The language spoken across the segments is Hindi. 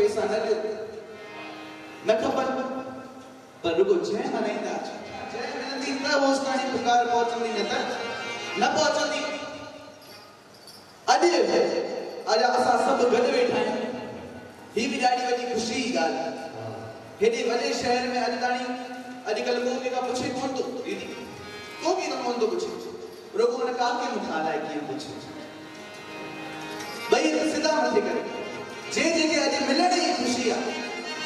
पैसा न ले न खबर पर रुको जय नरेंद्र जय नरेंद्र तब उसका ही पुकार पहुंचनी न तक न पहुंचनी अरे अरे असा सब गद बैठा है ही भी डाडी वजी खुशी गाल हेडी वजे शहर में अजदानी अजकल मुंह का पूछे कौन तो दीदी को भी न कौन तो पूछे रुको न का के मुखाला की पूछे भाई सीधा मथे करे जे जे अज मिलने ही खुशी आ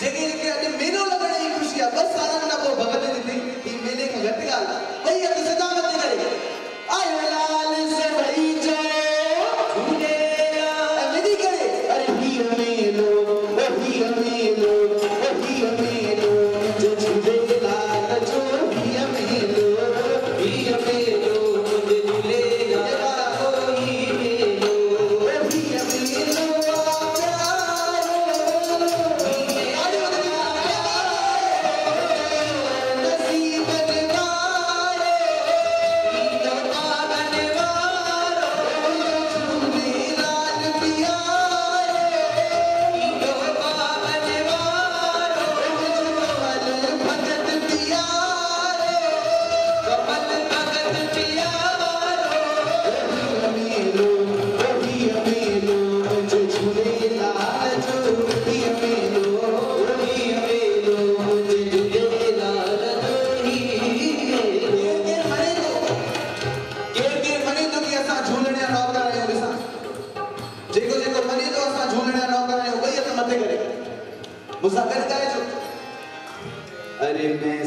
जे के अज मेलो लगने ही खुशी आ बस सारा ना को भगत दी ई मेले का गत गाल भाई अब सीधा मथे करे आयो लाल से भई जय झूले अदी करे अरे ही मेलो वही मेलो वही मेलो जो झूले लाल जो ही मेलो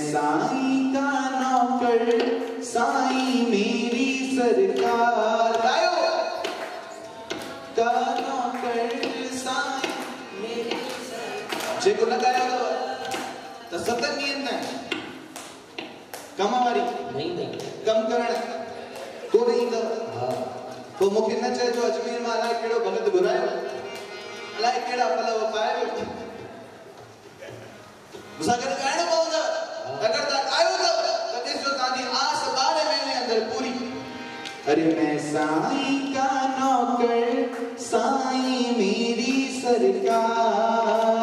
साईं का नौकर साईं मेरी सरकार।